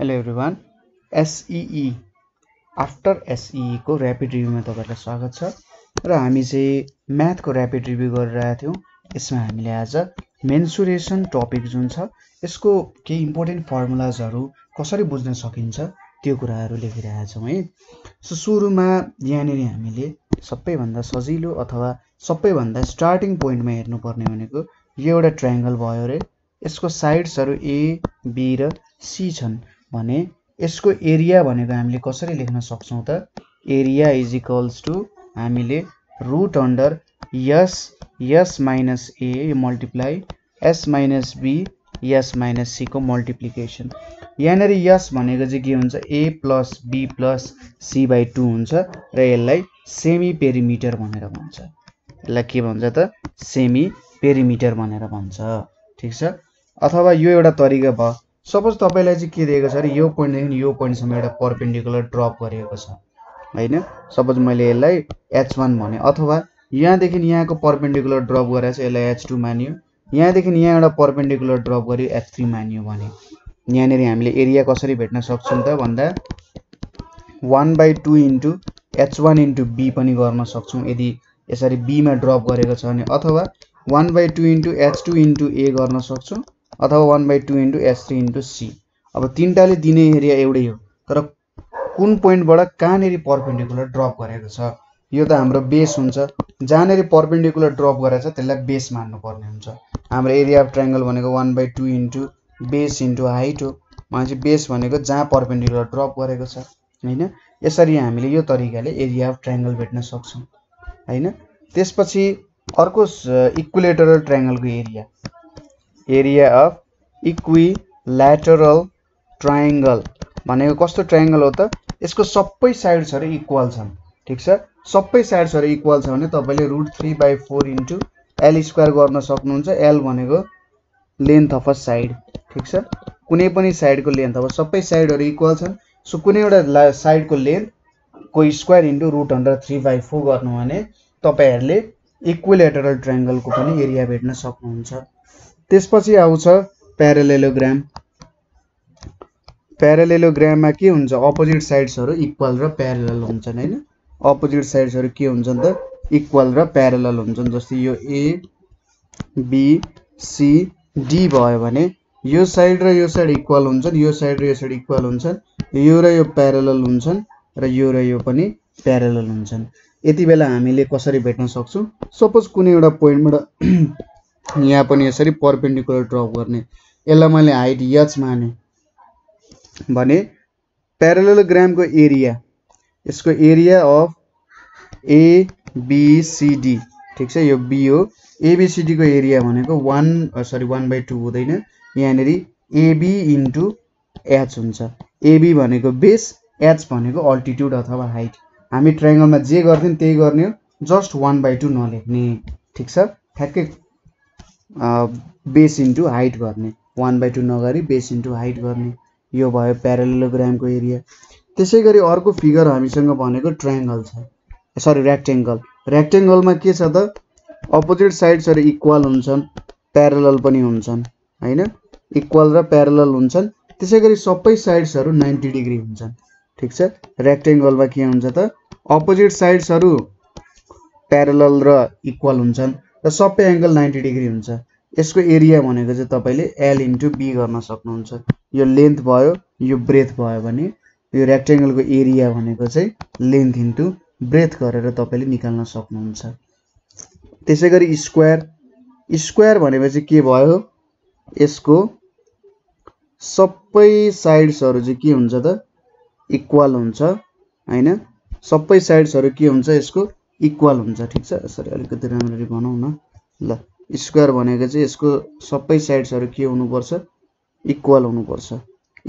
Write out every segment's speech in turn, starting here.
Hello everyone SEE after SEE को rapid review में तपाईहरुलाई स्वागत छ र हामी चाहिँ म्याथ को ऱ्यापिड रिव्यू गरिरहेका थियौं। यसमा हामीले आज मेन्सुरेसन टपिक जुन छ यसको केही इम्पोर्टेन्ट फर्मुलाजहरु कसरी बुझ्न सकिन्छ त्यो कुराहरु लेखिरहेका छौं है। सो सुरुमा यहाँनेरि हामीले सबैभन्दा सजिलो अथवा सबैभन्दा स्टार्टिङ पोइन्टमा हेर्नुपर्ने भनेको यो एउटा ट्रायंगल भयो रे। यसको साइड्सहरु ए बी र सी छन् भने यसको एरिया भनेको हामीले कसरी लेख्न सक्छौं त एरिया इज इक्वल्स टु हामीले root under S S minus A multiply S minus B S minus C को मल्टिप्लिकेशन। यहाँ यस भनेको चाहिँ के हुन्छ A plus B plus C by two हुन्छ र यसलाई सेमी पेरिमिटर भनेर भन्छ। यसलाई के भन्छ त सेमी पेरिमिटर भनेर भन्छ। ठीक छ। अथवा यो एउटा तरिका भयो। सपोज तपाईलाई चाहिँ के दिएको छ यो पोइन्ट देखि यो पोइन्ट सम्म एउटा परपेंडिकुलर ड्रप गरिएको छ हैन। सपोज मैले यसलाई h1 भने अथवा यहाँ देखि यहाँको परपेंडिकुलर ड्रप गरेर चाहिँ यसलाई h2 मानियो। यहाँ देखि यहाँ एउटा परपेंडिकुलर ड्रप गरी h3 मानियो भने यहाँ नेरी हामीले एरिया कसरी भेट्न सक्छौं त भन्दा 1/2 h1 b पनि गर्न सक्छौं यदि यसरी b मा ड्रप गरेको छ भने अथवा 1/2 h2 a गर्न सक्छौं अथवा 1/2 h3 c। अब तीनटाले दिने एरिया एउटै हो तर कुन पोइन्टबाट कानेरी परपेंडिकुलर ड्रप गरेको छ यो त हाम्रो बेस हुन्छ। जानेरी परपेंडिकुलर ड्रप गरेछ त्यसलाई बेस मान्नु पर्ने हुन्छ। हाम्रो एरिया अफ ट्रायंगल भनेको 1/2 बेस इन्टु हाइट हो। मान्छे बेस भनेको जहाँ परपेंडिकुलर ड्रप गरेको छ हैन। यसरी हामीले यो तरिकाले एरिया अफ ट्रायंगल भेट्न सक्छौं हैन। त्यसपछि अर्को इक्विलेटरल ट्रायंगल को area area of equilateral triangle भनेको कस्तो ट्रायंगल हो त यसको सबै साइड्सहरु इक्वल छन्। ठीक छ। सबै साइड्सहरु इक्वल छ भने तपाईले √3/4 l स्क्वायर गर्न सक्नुहुन्छ। l भनेको लेन्थ अफ अ साइड। ठीक छ। कुनै पनि साइडको लेन्थ अब सबै साइडहरु इक्वल छन् सो कुनै एउटा साइडको लेन्थ को स्क्वायर √3/4 गर्नु भने तपाईहरुले इक्विलैटरल ट्रायंगल को पनि एरिया भेट्न सक्नुहुन्छ। त्यसपछि आउँछ प्यारालेलोग्राम। प्यारालेलोग्राममा के हुन्छ अपोजिट साइड्सहरु इक्वल र प्यारलल हुन्छन् हैन। अपोजिट साइड्सहरु के हुन्छन् त इक्वल र प्यारलल हुन्छन्। जस्तै यो ए बी सी डी भयो भने यो साइड र यो साइड इक्वल हुन्छन् यो साइड र यो साइड इक्वल हुन्छन् यो र यो प्यारलल हुन्छन् र यो पनि प्यारलल हुन्छन्। यतिबेला हामीले कसरी भेट्न सक्छौं सपोज कुनै एउटा पोइन्टबाट यहाँ पनि यसरी परपेंडिकुलर ड्रप गर्ने यसलाई मैले हाइट h माने भने प्यारालेलोग्राम को एरिया यसको area of A B C D. ठीक छ। यो बी हो। एबीसीडी को एरिया भनेको 1/2 हुँदैन यहाँ नेरी एबी इन्टु एच हुन्छ। एबी भनेको बेस एच भनेको अल्टिट्युड अथवा हाइट। हामी ट्रायंगलमा जे गर्थिन त्यही गर्ने हो जस्ट 1/2 नलेख्ने। ठीक छ। ठ्याक्कै बेस इन्टु हाइट गर्ने 1/2 नगरी बेस इन्टु हाइट गर्ने यो भयो प्यारालेलोग्राम को एरिया। त्यसैगरी अर्को फिगर हामीसँग भनेको ट्रायंगल छ सरी रेक्टेंगल। रेक्टेंगलमा के छ त अपोजिट साइड्सहरु इक्वल हुन्छन् प्यारलल पनि हुन्छन् हैन। इक्वल र प्यारलल हुन्छन्। त्यसैगरी सबै साइड्सहरु 90 डिग्री हुन्छन्। ठीक छ। रेक्टेंगलमा के हुन्छ त अपोजिट साइड्सहरु प्यारलल र इक्वल हुन्छन् र सबै एंगल 90 डिग्री हुन्छ। यसको एरिया भनेको चाहिँ तपाईले l * b गर्न सक्नुहुन्छ। यो लेन्थ भयो यो ब्रेथ भयो भने यो रेक्टेंगल को एरिया भनेको चाहिँ लेन्थ * ब्रेथ गरेर तपाईले निकाल्न सक्नुहुन्छ। त्यसैगरी स्क्वायर। स्क्वायर भनेपछि के भयो यसको सबै साइड्सहरु चाहिँ के हुन्छ त इक्वल हुन्छ हैन। सबै साइड्सहरु के हुन्छ यसको इक्वल हुन्छ। ठीक छ। यसरी अलिकति राम्ररी बनाउन ल। स्क्वायर भनेको चाहिँ यसको सबै साइड्सहरु के हुनु पर्छ इक्वल हुनु पर्छ।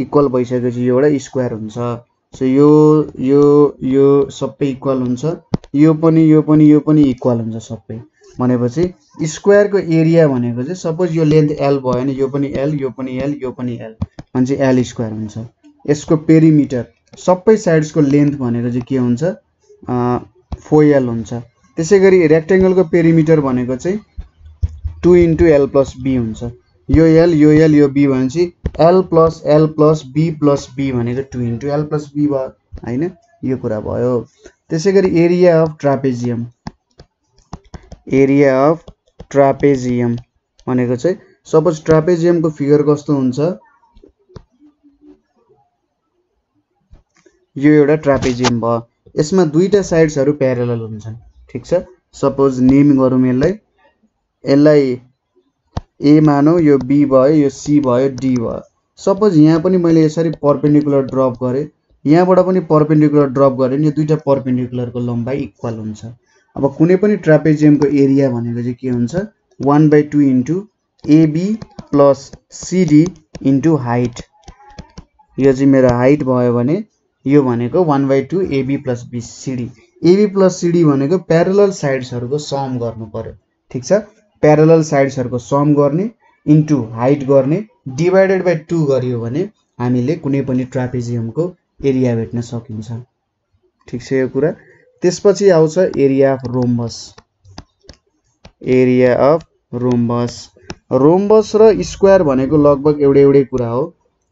इक्वल भइसकेपछि यो एउटा स्क्वायर हुन्छ। सो यो यो यो सबै इक्वल हुन्छ यो पनि यो पनि यो पनि इक्वल हुन्छ सबै भनेपछि स्क्वायर को एरिया भनेको चाहिँ सपोज यो लेन्थ l भयो नि यो पनि l यो पनि l यो पनि l भन्छ l स्क्वायर हुन्छ। यसको पेरिमिटर सबै साइड्सको लेन्थ भनेको चाहिँ के हुन्छ 4l हुन्छ। त्यसैगरी रेक्टेंगल को पेरिमिटर भनेको चाहिँ 2 * l + b हुन्छ। यो एल यो एल यो बी भनेपछि एल प्लस बी भनेको two into L plus B भयो हैन, यो कुरा भयो। त्यसैगरी एरिया अफ ट्रापेजियम भनेको चाहिँ सपोज ट्रापेजियम को फिगर कस्तो हुन्छ, यो एउटा ट्रापेजियम भयो, यसमा दुईटा साइड्सहरु प्यारेलल हुन्छन्, ठीक छ। सपोज नेम गरौँ यसलाई, ए मानौ, यो बी भयो, यो सी भयो, डी भयो। सपोज यहाँ पनि मैले यसरी परपेंडिकुलर ड्रप गरे, यहाँबाट पनि परपेंडिकुलर ड्रप गरे नि, दुईटा परपेंडिकुलरको लम्बाई इक्वल हुन्छ। अब कुनै पनि ट्रापेजियमको एरिया भनेको चाहिँ के हुन्छ, 1/2 into AB plus CD into height. यो चाहिँ मेरो हाइट भयो भने यो भनेको 1/2 AB plus B CD. AB plus CD भनेको प्यारेलल साइड्सहरुको सम गर्नु पर्यो, ठीक छ। प्यारेलल साइड्सहरुको सम गर्ने इन्टु हाइट गर्ने डिवाइडेड बाइ 2 गरियो भने हामीले कुनै पनि ट्रापेजियमको एरिया भेट्न सकिन्छ, ठीक छ यो कुरा। त्यसपछि आउँछ एरिया अफ रोम्बस। रोम्बस र स्क्वायर भनेको लगभग एउटै कुरा हो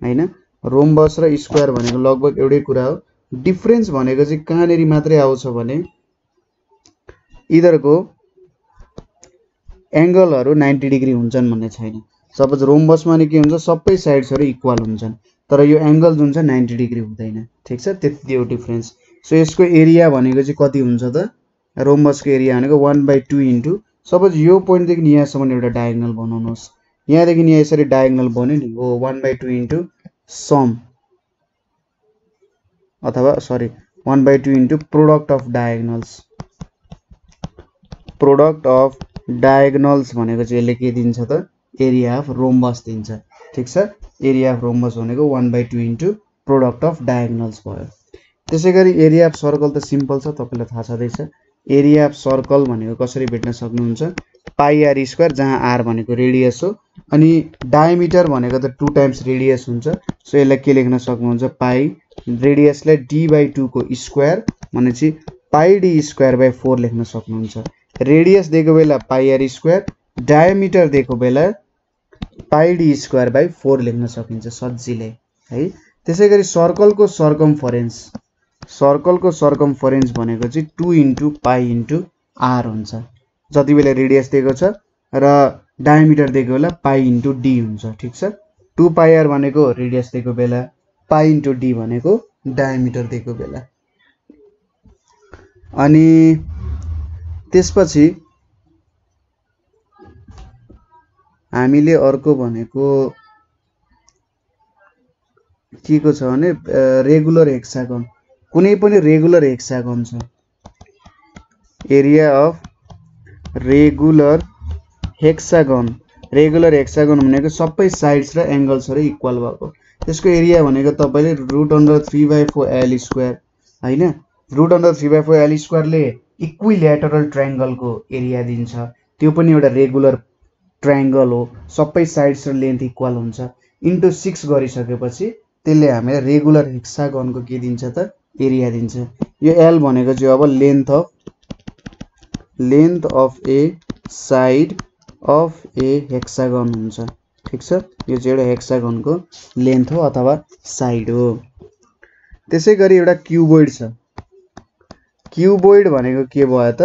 हैन, रोम्बस र स्क्वायर भनेको लगभग एउटै कुरा हो। डिफरेन्स भनेको चाहिँ कहाँनेरि मात्रै आउँछ भने इधरको एंगलहरु 90 डिग्री हुन्छन् भन्ने छैन। सपोज रोम्बसमा नि के हुन्छ, सबै साइड्सहरु इक्वल हुन्छन्, तर यो एंगल जुन छ 90 डिग्री हुँदैन, ठीक छ, त्यति हो डिफरेन्स। सो यसको एरिया भनेको चाहिँ कति हुन्छ त, रोम्बसको एरिया भनेको 1/2 इन्टु, सपोज यो पोइन्ट देखि यहाँसम्म एउटा डायगोनल बनाउनुस्, यहाँ देखि यहाँ यसरी डायगोनल बन्यो नि, हो 1/2 इन्टु सम अथवा sorry 1/2 into product of diagonals भनेको चाहिँ यसले के दिन्छ त, एरिया अफ रोम्बस दिन्छ, ठीक छ। एरिया अफ रोम्बस भनेको 1/2 इन्टु प्रोडक्ट अफ डायगोनल्स भयो। त्यसैगरी एरिया अफ सर्कल त सिम्पल छ, तपाईलाई थाहा छदैछ। एरिया अफ सर्कल भनेको कसरी भेट्न सक्नुहुन्छ, पाइआर स्क्वायर, जहाँ आर भनेको रेडियस हो अनि डायमिटर भनेको त 2 टाइम्स रेडियस हुन्छ। सो यसलाई के लेख्न सक्नुहुन्छ, पाइ रेडियसलाई d/2 को स्क्वायर भनेपछि पाइ d स्क्वायर बाइ 4 लेख्न सक्नुहुन्छ। रेडियस दिएको बेला पाइआर स्क्वायर, डायमिटर दिएको बेला पाइ डी स्क्वायर बाइ 4 लेख्न सकिन्छ सजिलै है। त्यसैगरी सर्कलको सर्कमफरेन्स भनेको चाहिँ 2 इन्टु पाइ इन्टु आर हुन्छ, जति बेला रेडियस दिएको छ र डायमिटर दिएको बेला पाइ इन्टु डी हुन्छ, ठीक छ। 2 पाइ आर भनेको रेडियस दिएको बेला, पाइ इन्टु डी भनेको डायमिटर दिएको बेला। अनि त्यसपछि हामीले अर्को भनेको के को छ भने कुनै पनि रेगुलर हेक्सागन छ। एरिया अफ रेगुलर हेक्सागन भनेको सबै साइड्स र एंगल्सहरु इक्वल भएको, त्यसको एरिया भनेको तपाईले √3/4 l² हैन, √3/4 l² ले इक्विल्याटरल ट्रायंगल को एरिया दिन्छ। त्यो पनि एउटा रेगुलर ट्रायंगल हो, सबै साइड्स र लेन्थ इक्वल हुन्छ, इन्टु 6 गरिसकेपछि त्यसले हामीलाई रेगुलर हेक्सागन को के दिन्छ त, एरिया दिन्छ। यो l भनेको चाहिँ अब length of a side of a hexagon हुन्छ, ठीक छ। यो चाहिँ एउटा हेक्सागन को लेन्थ हो अथवा साइड हो। त्यसैगरी एउटा क्यूबोइड छ। क्यूबोइड भनेको के भयो त,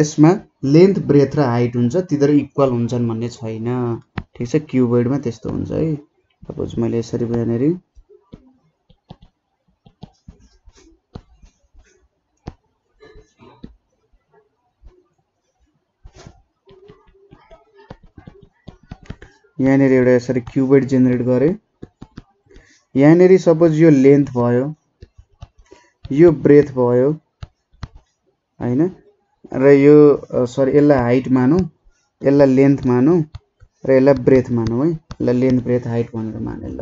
यसमा लेंथ ब्रेथ र हाइट हुन्छ, तिनीहरु इक्वल हुन्छन् भन्ने छैन, ठीक छ। क्यूबोइडमा त्यस्तो हुन्छ है। सपोज मैले यसरी भनेरी यहाँनेर एउटा यसरी क्यूबोइड जेनेरेट गरे, यहाँनेर सपोज यो लेंथ भयो, यो ब्रेथ भयो हैन, र यो सरी यसलाई हाइट मानौ, यसलाई लेंथ मानौ र यसलाई ब्रेथ मानौ है, ल लेंथ ब्रेथ हाइट भनेर माने, ल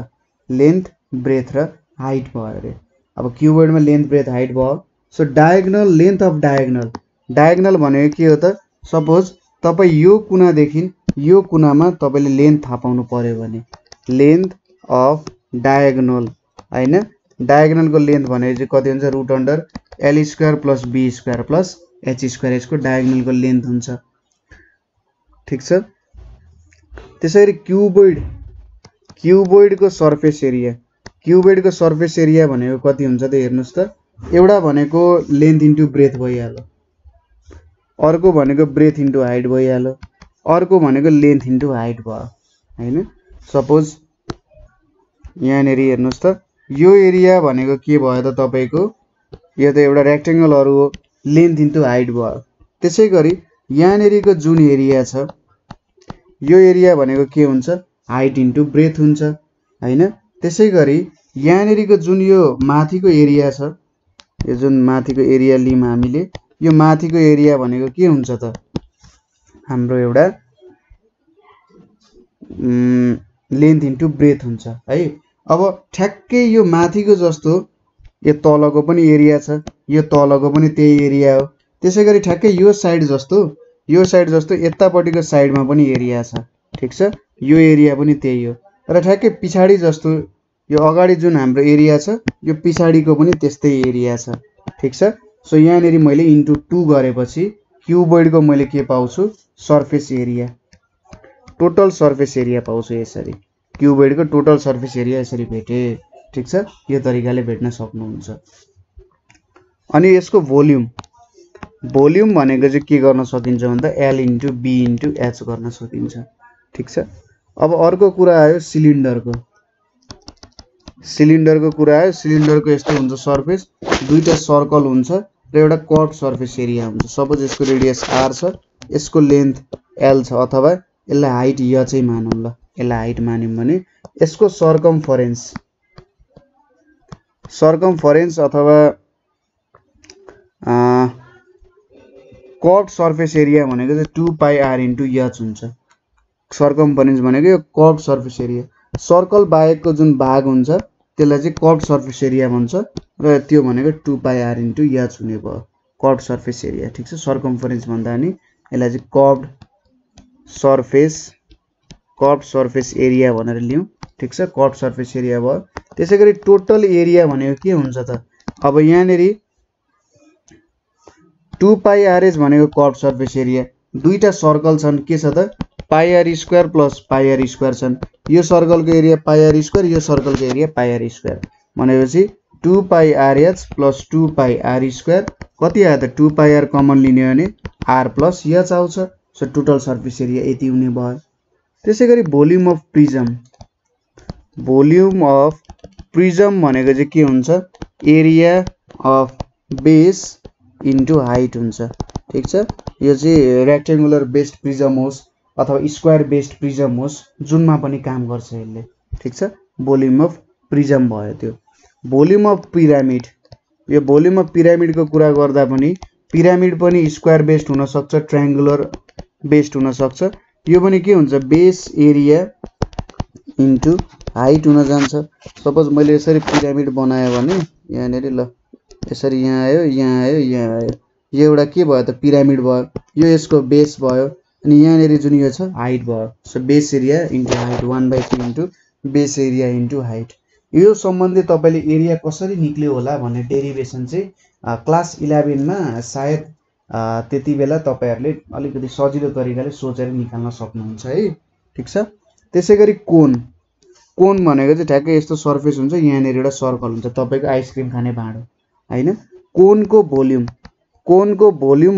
लेंथ ब्रेथ र हाइट भयो रे। अब क्यूबोइडमा लेंथ ब्रेथ हाइट भयो। So diagonal length of diagonal भनेको के हो त, सपोज तपाई यो कुना देखिन यो कुनामा तपाईले लेंथ थाहा पाउनु पर्यो भने लेंथ अफ डायगोनल हैन, डायगोनलको लेंथ भनेको चाहिँ कति हुन्छ, √l² + b² h² यसको डायगोनलको लेंथ हुन्छ, ठीक छ। त्यसरी क्युबोइडको सर्फेस एरिया भनेको कति हुन्छ त हेर्नुस् त। एउटा भनेको लेन्थ इन्टु ब्रेथ भइहाल्यो, अर्को भनेको ब्रेथ इन्टु हाइट भइहाल्यो, अर्को भनेको लेन्थ इन्टु हाइट भयो हैन। सपोज यहाँनेरि हेर्नुस् त यो एरिया भनेको के भयो त तपाईको, यो त एउटा रेक्टेंगल हो, लेन्थ इन्टु हाइट भयो। त्यसैगरी यहाँनेरिको जुन एरिया छ यो एरिया भनेको के हुन्छ, हाइट इन्टु ब्रेथ हुन्छ हैन। त्यसैगरी यहाँनेरिको जुन यो माथिको एरिया छ, यो जुन माथिको एरिया लिम हामीले, यो माथिको एरिया भनेको के हुन्छ त हाम्रो एउटा लेन्थ इन्टु ब्रेथ हुन्छ है। अब ठ्याक्कै यो माथिको जस्तो यो तलको पनि एरिया छ, यो तलको पनि त्यही एरिया हो। त्यसैगरी ठ्याक्कै यो साइड जस्तो यतापट्टिको साइडमा पनि एरिया छ, ठीक छ, यो एरिया पनि त्यही हो। र ठ्याक्कै पछाडी जस्तो यो अगाडि जुन हाम्रो एरिया छ यो पछाडीको पनि त्यस्तै एरिया छ, ठीक छ। सो यहाँनेरि मैले इन्टु 2 गरेपछि क्युबोइडको मैले के पाउँछु, surface area, total surface area पाउँछु। यसरी क्युबोइडको टोटल सर्फेस एरिया यसरी भेटे, ठीक छ। यो तरिकाले भेट्न सक्नुहुन्छ। अनि यसको भोल्युम भनेको चाहिँ के गर्न सकिन्छ भन्दा l into b into h गर्न सकिन्छ, ठीक छ। अब अर्को कुरा आयो सिलिन्डरको कुरा आयो। सिलिन्डरको यस्तो हुन्छ सर्फेस, दुईटा सर्कल हुन्छ र एउटा कर्भ सर्फेस एरिया हुन्छ। सपोज यसको रेडियस r छ, यसको लेन्थ l छ, अथवा यसलाई हाइट y चाहिँ मानौँ ल, यसलाई हाइट मान्यौँ भने यसको सर्कमफरेन्स अथवा कर्भ सर्फेस एरिया भनेको चाहिँ 2πr इन्टु h हुन्छ। सर्कमफरेन्स भनेको यो कर्भ सर्फेस एरिया, सर्कल बाहेकको जुन भाग हुन्छ त्यसलाई चाहिँ कर्भ सर्फेस एरिया भन्छ र त्यो भनेको 2πr इन्टु h हुने भयो कर्भ सर्फेस एरिया, ठीक छ। सर्कमफरेन्स भन्दा नि यसलाई चाहिँ कर्भ सर्फेस एरिया भनेर लियौँ, ठीक छ, कर्भ सर्फेस एरिया भयो। त्यसैगरी टोटल एरिया भनेको के हुन्छ त, अब यहाँनेरि 2πrh भनेको कर्भ सर्फेस एरिया, दुईटा सर्कल छन्, के छ त πr² प्लस πr² छन्। यो सर्कलको एरिया πr², यो सर्कलको एरिया πr² भनेपछि 2πrh प्लस 2πr² कति आयो त, 2πr कमन लिने हो भने r प्लस h आउँछ। सो टोटल सर्फेस एरिया यति हुने भयो। त्यसैगरी भोल्युम अफ प्रिज्म भनेको चाहिँ के हुन्छ, area of base into height हुन्छ, ठीक छ। यो चाहिँ रेक्टेंगुलर बेस्ड प्रिज्म होस् अथवा स्क्वायर बेस्ड प्रिज्म होस्, जुनमा पनि काम गर्छ यसले, ठीक छ। भोल्युम अफ प्रिज्म भयो त्यो। भोल्युम अफ पिरामिडको कुरा गर्दा पनि पिरामिड पनि स्क्वायर बेस्ड हुन सक्छ, ट्रायंगुलर बेस्ड हुन सक्छ। यो पनि के हुन्छ, बेस एरिया इन्टु हाइट हुन जान्छ। सपोज मैले यसरी पिरामिड बनाएँ भने यहाँनेरि ल यसरी यहाँ आयो, यो एउटा के भयो त पिरामिड भयो, यो यसको बेस भयो, अनि यहाँनेरि जुन यो छ हाइट भयो। So base area into height 1/3 into base area into height. यो सम्बन्धी तपाईले एरिया कसरी निक्ल्यो होला भन्ने डेरिभेसन चाहिँ क्लास 11 मा सायद त्यति बेला तपाईहरुले अलिकति सजिलो तरिकाले सोचेर निकाल्न सक्नुहुन्छ है, ठीक छ। त्यसैगरी कोन भनेको चाहिँ ठ्याक्कै यस्तो सर्फेस हुन्छ, यहाँनेरि एउटा सर्कल हुन्छ, तपाईको आइसक्रिम खाने भाँडो हैन। कोनको भोल्युम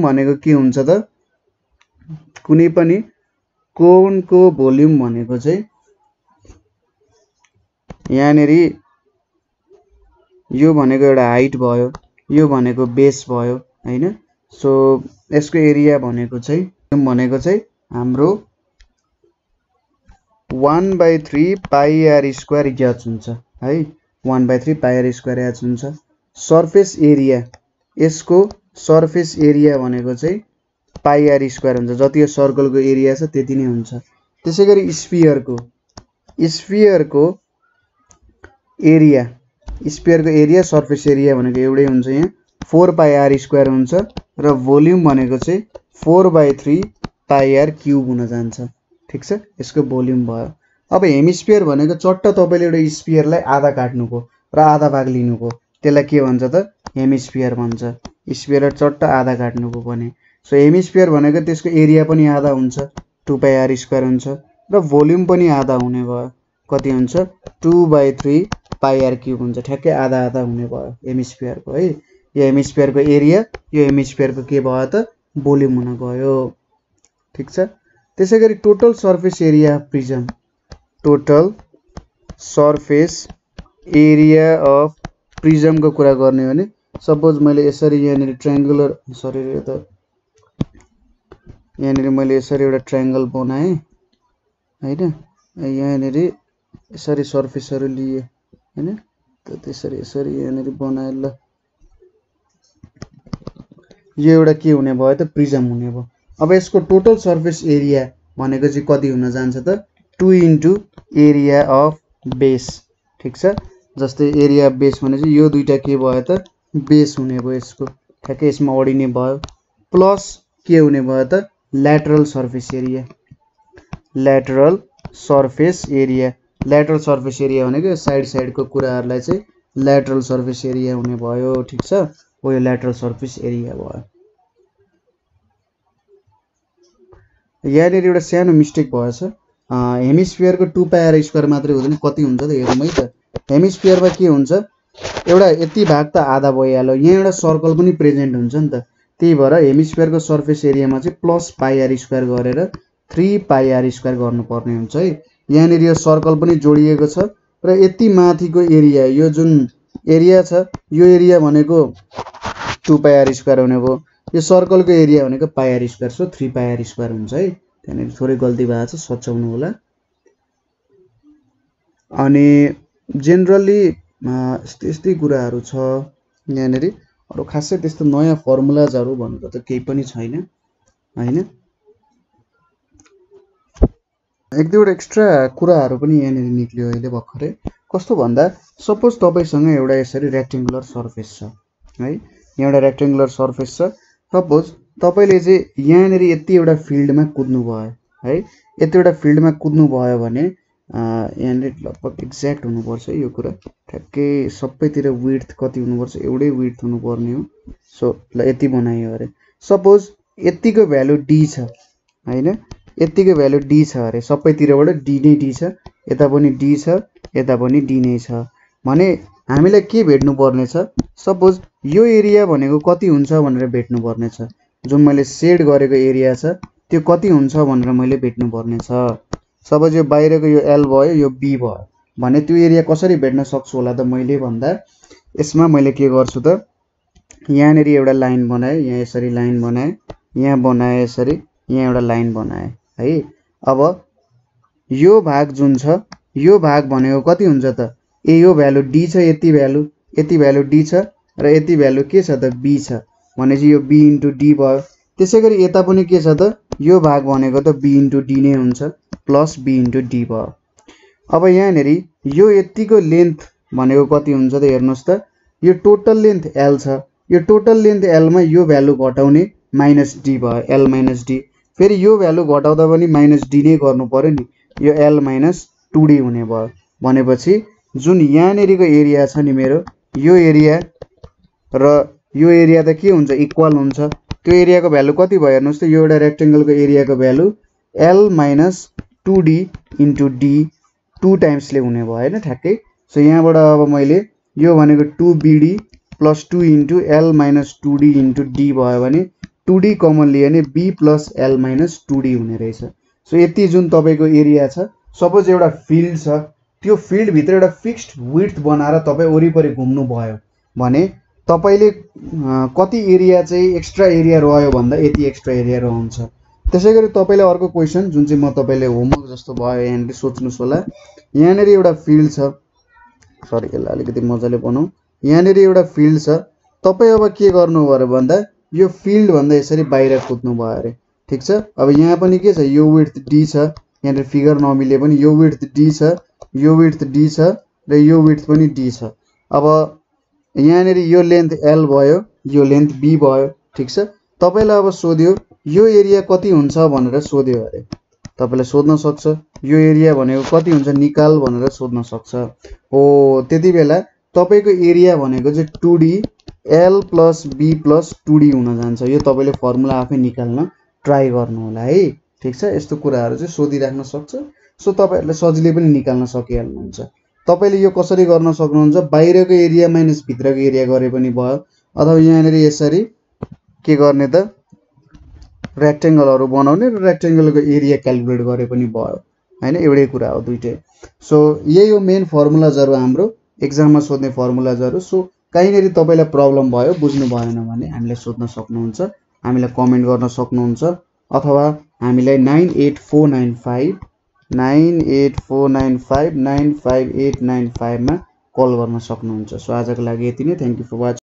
भनेको के हुन्छ त, कुनै पनि कोनको भोल्युम भनेको चाहिँ यहाँनेरि यो भनेको एउटा हाइट भयो, यो भनेको बेस भयो हैन। सो यसको एरिया भनेको चाहिँ हाम्रो 1/3πr² h हुन्छ है, 1/3πr² h हुन्छ। यसको सर्फेस एरिया भनेको चाहिँ πr² हुन्छ, जति यो सर्कलको एरिया छ त्यति नै हुन्छ। त्यसैगरी स्फियरको एरिया सर्फेस एरिया भनेको एउटै हुन्छ, यहाँ 4πr² हुन्छ र भोल्युम भनेको चाहिँ 4/3πr³ हुन जान्छ, ठीक छ। यसको भोल्युम भयो। अब हेमिस्फियर भनेको चट्ट तपाईले एउटा स्फियरलाई आधा काट्नुको र आधा भाग लिनुको, त्यसलाई के भन्छ त, हेमिस्फियर भन्छ। स्फियर चट्ट आधा काट्नुको भने। सो हेमिस्फियर भनेको त्यसको एरिया पनि आधा हुन्छ, 2πr² हुन्छ, र भोल्युम पनि आधा हुने भयो। कति हुन्छ 2/3 πr³ हुन्छ। ठ्याक्कै आधा आधा हुने भयो हेमिस्फियरको है। यो हेमिस्फियरको एरिया यो हेमिस्फियरको के भयो त भोल्युम हुन गयो। ठिक छ। त्यसैगरी total surface area prism, total surface area of प्रिज्मको कुरा गर्ने हो भने सपोज मैले यसरी यहाँनिर ट्रायंगुलर सरी यो त यहाँनिर मैले यसरी एउटा ट्रायंगल बनाएँ हैन, यहाँनिर यसरी सर्फेसहरु लिए हैन, त त्यसरी यसरी यहाँनिर बनाए ल यो एउटा के हुने भयो त प्रिज्म हुने भयो। अब यसको टोटल सर्फेस एरिया भनेको चाहिँ कति हुन जान्छ त 2 * एरिया अफ बेस। ठीक छ। जस्तै एरिया अफ बेस भने चाहिँ यो दुईटा के भयो त बेस हुने भयो। यसको ठ्याक्कै यसमा ओडिने भयो प्लस के हुने भयो त lateral surface area. Lateral surface area, lateral surface area भनेको साइड साइडको कुराहरुलाई चाहिँ ल्याटरल सर्फेस एरिया हुने भयो। ठीक छ। यो ल्याटरल सर्फेस एरिया भयो। यहाँनिर एउटा सानो मिस्टेक भएछ। हेमिस्फियरको 2πr² मात्रै हुँदैन, कति हुन्छ त हेरौँ है त। हेमिस्फियरमा के हुन्छ एउटा यति भाग त आधा भइहाल्यो, यहाँ एउटा सर्कल पनि प्रेजेन्ट हुन्छ नि त। त्यही भएर हेमिस्फियरको सर्फेस एरियामा चाहिँ +πr² गरेर 3πr² गर्नुपर्ने हुन्छ है। यहाँनिर यो सर्कल पनि जोडिएको छ र यति माथिको एरिया यो जुन एरिया छ यो एरिया भनेको 2πr² हुने भयो। यो सर्कलको एरिया भनेको πr², सो 3πr² हुन्छ है। त्यहाँनिर थोरै गल्ती भएको छ, सच्याउनु होला। अनि जेनरली यस्तै कुराहरू छ यहाँनिर। अरू खासै त्यस्तो नयाँ फर्मुलाजहरु भनेको त केही पनि छैन हैन। एक दुईवटा एक्स्ट्रा कुराहरू पनि यहाँनिर निक्लियो अहिले भर्खरै। कस्तो भन्दा सपोज तपाईसँग एउटा यसरी रेक्टेंगुलर सर्फेस छ है, यहाँ एउटा रेक्टेंगुलर सर्फेस छ। सपोज तपाईले चाहिँ यहाँनिर यति एउटा फिल्डमा कुद्नु भयो है, यति एउटा फिल्डमा कुद्नु भयो भने यहाँनिर लगभग एक्ज्याक्ट हुनुपर्छ यो कुरा। ठ्याक्कै सबैतिर विड्थ कति हुनुपर्छ एउटै विड्थ हुनुपर्ने हो। सो ल यति बनायो अरे। सपोज यतिको भ्यालु d छ हैन, यतिको भ्यालु d छ अरे। सबैतिरबाट d नै d छ, यता पनि d छ, यता पनि d नै छ भने हामीलाई के भेट्नु पर्ने छ सपोज यो एरिया भनेको कति हुन्छ भनेर भेट्नु पर्ने छ। जुन मैले सेड गरेको एरिया छ त्यो कति हुन्छ भनेर मैले भेट्नु पर्ने छ। सपोज यो बाहिरको यो l भयो यो b भयो भने त्यो एरिया कसरी भेट्न सक्छु होला त मैले भन्दा यसमा मैले के गर्छु त यहाँनिर एउटा लाइन बनाए, यहाँ यसरी लाइन बनाए, यहाँ बनाए यसरी, यहाँ एउटा लाइन बनाए है। अब यो भाग जुन छ यो भाग भनेको कति हुन्छ त ए यो भ्यालु d छ, यति भ्यालु d छ र यति भ्यालु के छ त b छ भनेपछि यो b * d भयो। त्यसैगरी यता पनि के छ त यो भाग भनेको त b * d नै हुन्छ प्लस b * d भयो। अब यहाँनेरी यो यतिको लेन्थ भनेको कति हुन्छ त हेर्नुस् त यो टोटल लेन्थ l छ, यो टोटल लेन्थ l मा यो भ्यालु घटाउने -d भयो l -d। फेरि यो भ्यालु घटाउँदा पनि -d नै गर्नु पर्यो नि, यो l - 2d हुने भयो। भनेपछि जुन यहाँनेरीको एरिया छ नि मेरो यो एरिया र यो एरिया त के हुन्छ इक्वल हुन्छ। त्यो एरियाको भ्यालु कति भयो हेर्नुस् त यो एउटा रेक्टेंगलको एरियाको value l - 2d * d 2 times ले हुने भयो हैन ठ्याक्कै। सो यहाँबाट अब मैले यो भनेको 2bd + 2 * l - 2d * d भयो भने 2d कमन लिए भने b + l - 2d हुने रहेछ। सो यति जुन तपाईको एरिया छ सपोज एउटा फिल्ड छ त्यो फिल्ड भित्र एउटा फिक्स्ड विड्थ बनाएर तपाई वरिपरि घुम्नु भयो भने तपाईले कति एरिया चाहिँ एक्स्ट्रा एरिया रह्यो भन्दा यति एक्स्ट्रा एरिया रहन्छ। त्यसैगरी तपाईले अर्को क्वेशन जुन चाहिँ म तपाईले होमवर्क जस्तो भयो यहाँले सोच्नुस् होला। यहाँनेर एउटा फिल्ड छ, सरी यसलाई अलिकति मजाले बनाऊ, यहाँनेर एउटा फिल्ड छ। तपाई अब के गर्नु भयो भन्दा यो फिल्ड भन्दा यसरी बाहिर कुद्नु भयो अरे। ठीक छ। अब यहाँ पनि के छ यो विड्थ d छ, यहाँनेर फिगर नमिले पनि यो विड्थ d छ, यो विड्थ d छ र यो विड्थ पनि d छ। अब यहाँनेर यो लेन्थ l भयो, यो लेन्थ b भयो। ठीक छ। तपाईलाई अब सोध्यो यो एरिया कति हुन्छ भनेर सोध्यो अरे। तपाईले सोध्न सक्छ यो एरिया भनेको कति हुन्छ निकाल भनेर सोध्न सक्छ। हो त्यतिबेला तपाईको एरिया भनेको चाहिँ 2d l + b + 2d हुन जान्छ। यो तपाईले फर्मुला आफै निकाल्न ट्राई गर्नु होला है। ठीक छ। यस्तो कुराहरु चाहिँ सोधिराख्न सक्छ। सो तपाईहरुले सजिलै पनि निकाल्न सकिहाल्नुहुन्छ। तपाईले यो कसरी गर्न सक्नुहुन्छ, बाहिरको एरिया माइनस भित्रको एरिया गरे पनि भयो, अथवा यहाँनेर यसरी के गर्ने त रेक्टेंगलहरु बनाउने र रेक्टेंगलको एरिया क्याल्कुलेट गरे पनि भयो, हैन एउटै कुरा हो दुईटै। सो यही हो मेन फर्मुलाजहरु हाम्रो एक्जाममा सोध्ने फर्मुलाजहरु। सो कहींनेर तपाईलाई प्रब्लम भयो बुझ्नु भएन भने हामीलाई सोध्न सक्नुहुन्छ, हामीलाई कमेन्ट गर्न सक्नुहुन्छ, अथवा हामीलाई 98495989595895 मा कल गर्न सक्नुहुन्छ। सो आजको लागि यति नै। Thank you for watching.